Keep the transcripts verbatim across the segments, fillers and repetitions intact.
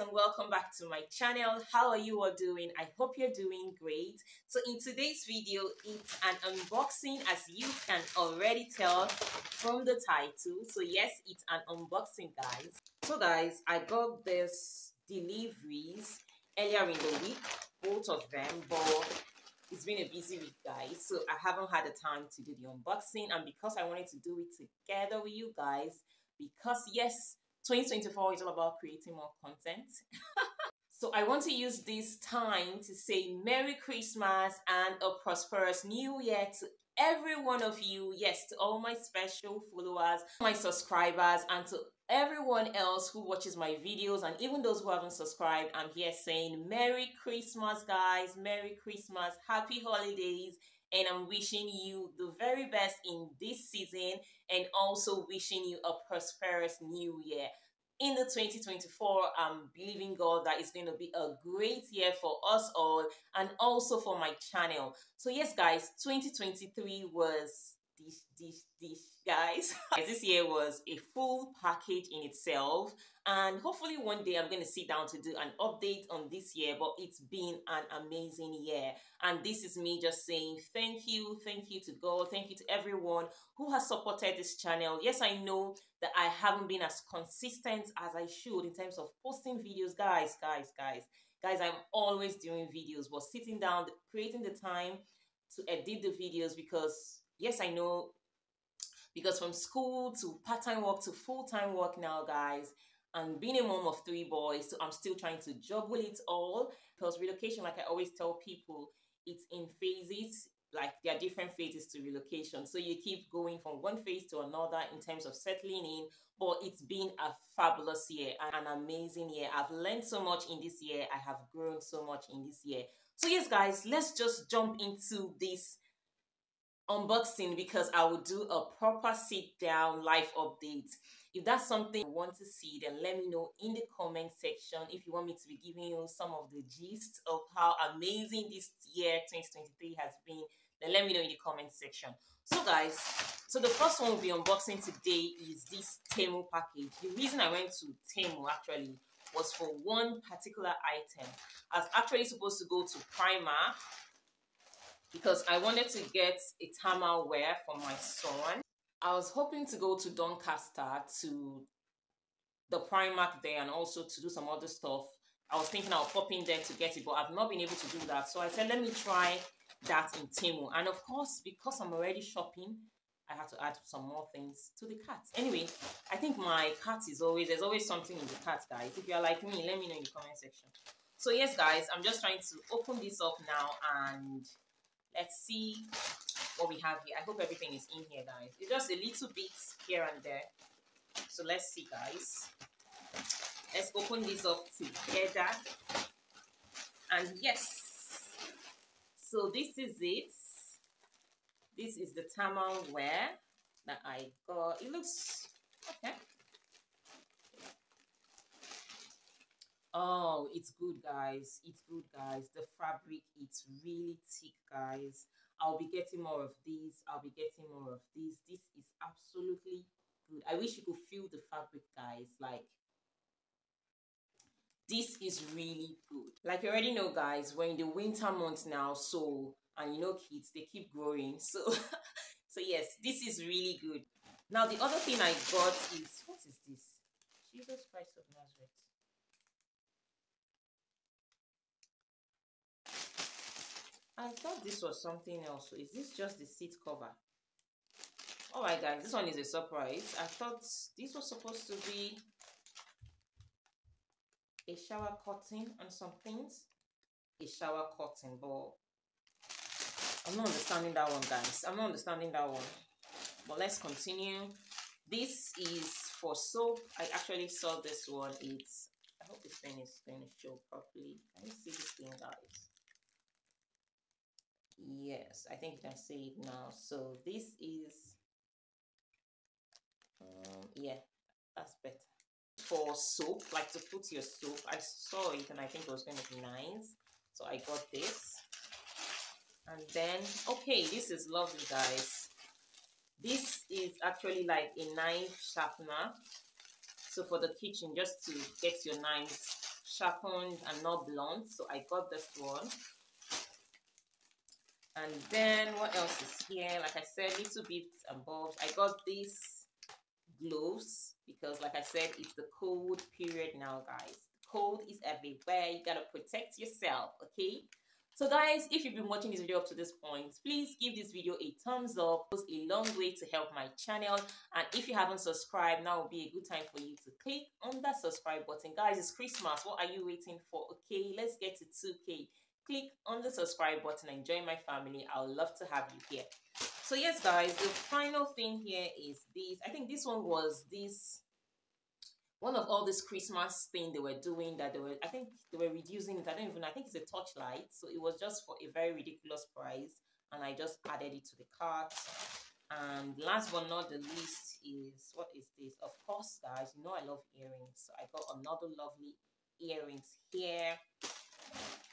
and welcome back to my channel. How are you all doing? I hope you're doing great. So in today's video, it's an unboxing, as you can already tell from the title. So yes, it's an unboxing, guys. So guys, I got this deliveries earlier in the week, both of them, but it's been a busy week, guys, so I haven't had the time to do the unboxing. And because I wanted to do it together with you guys, because yes, twenty twenty-four is all about creating more content. So I want to use this time to say Merry Christmas and a prosperous new year to every one of you. Yes, to all my special followers, my subscribers, and to everyone else who watches my videos, and even those who haven't subscribed. I'm here saying Merry Christmas, guys. Merry Christmas, happy holidays, and I'm wishing you the very best in this season, and also wishing you a prosperous new year. In the twenty twenty-four, I'm believing God that it's going to be a great year for us all, and also for my channel. So yes, guys, twenty twenty-three was Dish, dish, dish, guys. This year was a full package in itself, and hopefully one day I'm going to sit down to do an update on this year, but it's been an amazing year. And this is me just saying thank you, thank you to God, thank you to everyone who has supported this channel. Yes, I know that I haven't been as consistent as I should in terms of posting videos, guys, guys, guys, guys. I'm always doing videos, but sitting down, creating the time to edit the videos, because yes, I know, because from school to part-time work to full-time work now, guys, and being a mom of three boys, so I'm still trying to juggle it all, because relocation, like I always tell people, it's in phases. Like, there are different phases to relocation. So you keep going from one phase to another in terms of settling in, but it's been a fabulous year, an amazing year. I've learned so much in this year. I have grown so much in this year. So yes, guys, let's just jump into this unboxing, because I will do a proper sit down live update. If that's something you want to see, then let me know in the comment section if you want me to be giving you some of the gist of how amazing this year twenty twenty-three has been. Then let me know in the comment section. So guys, so the first one we'll be unboxing today is this Temu package. The reason I went to Temu actually was for one particular item. I was actually supposed to go to Primark, because I wanted to get a thermalware for my son. I was hoping to go to Doncaster, to the Primark there, and also to do some other stuff. I was thinking I'll pop in there to get it, but I've not been able to do that. So I said, let me try that in Temu. And of course, because I'm already shopping, I had to add some more things to the cart. Anyway, I think my cart is always, there's always something in the cart, guys. If you're like me, let me know in the comment section. So yes, guys, I'm just trying to open this up now, and let's see what we have here. I hope everything is in here, guys. It's just a little bit here and there. So let's see, guys. Let's open this up together. And yes. So this is it. This is the thermalware that I got. It looks okay. Oh, it's good, guys. It's good, guys. The fabric, it's really thick, guys. I'll be getting more of these. I'll be getting more of these. This is absolutely good. I wish you could feel the fabric, guys. Like, this is really good. Like, you already know, guys, we're in the winter months now, so, and you know, kids, they keep growing. So, so yes, this is really good. Now, the other thing I got is, what is this? Jesus Christ of Nazareth. I thought this was something else. Is this just the seat cover? All right, guys, this one is a surprise. I thought this was supposed to be a shower curtain and some things. A shower curtain, but I'm not understanding that one, guys. I'm not understanding that one. But let's continue. This is for soap. I actually saw this one. It's, I hope this thing is going to show properly. Let me see this thing, guys. Yes, I think you can see it now. So this is, um, yeah, that's better. For soap, like to put your soap. I saw it and I think it was going to be nice. So I got this. And then, okay, this is lovely, guys. This is actually like a knife sharpener. So for the kitchen, just to get your knives sharpened and not blunt. So I got this one. And then what else is here? Like I said, little bits above. I got these gloves because, like I said, it's the cold period now, guys. Cold is everywhere. You gotta protect yourself, okay? So guys, if you've been watching this video up to this point, please give this video a thumbs up. It goes a long way to help my channel. And if you haven't subscribed, now would be a good time for you to click on that subscribe button. Guys, it's Christmas. What are you waiting for? Okay, let's get to two K. Click on the subscribe button and join my family. I would love to have you here. So yes, guys, the final thing here is this. I think this one was this... one of all this Christmas thing they were doing that they were, I think they were reducing it. I don't even, I think it's a torchlight. So it was just for a very ridiculous price. And I just added it to the cart. And last but not the least is, what is this? Of course, guys, you know I love earrings. So I got another lovely earrings here.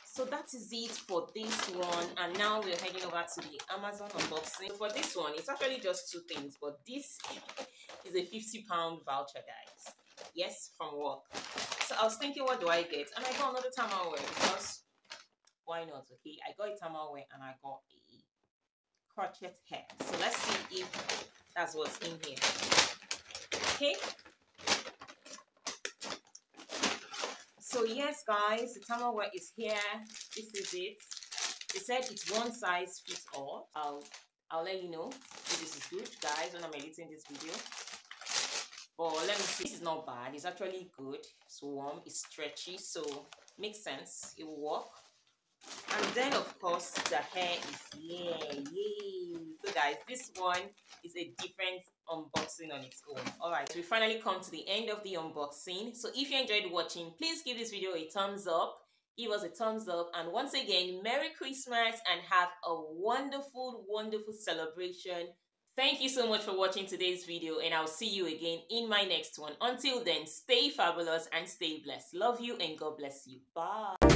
So that is it for this one. And now we're heading over to the Amazon unboxing. So for this one, it's actually just two things. But this is a fifty pound voucher, guys. Yes, from work. So I was thinking, what do I get? And I got another tamalware because why not? Okay, I got a tamalware and I got a crochet hair. So let's see if that's what's in here. Okay. So yes, guys, the tamalware is here. This is it. They said it's one size fits all. I'll I'll let you know if this is good, guys, when I'm editing this video. But let me see, this is not bad. It's actually good. It's warm, it's stretchy, so makes sense. It will work. And then, of course, the hair is yay, yay. So, guys, this one is a different unboxing on its own. All right, so we finally come to the end of the unboxing. So, if you enjoyed watching, please give this video a thumbs up. Give us a thumbs up. And once again, Merry Christmas and have a wonderful, wonderful celebration. Thank you so much for watching today's video, and I'll see you again in my next one. Until then, stay fabulous and stay blessed. Love you and God bless you. Bye.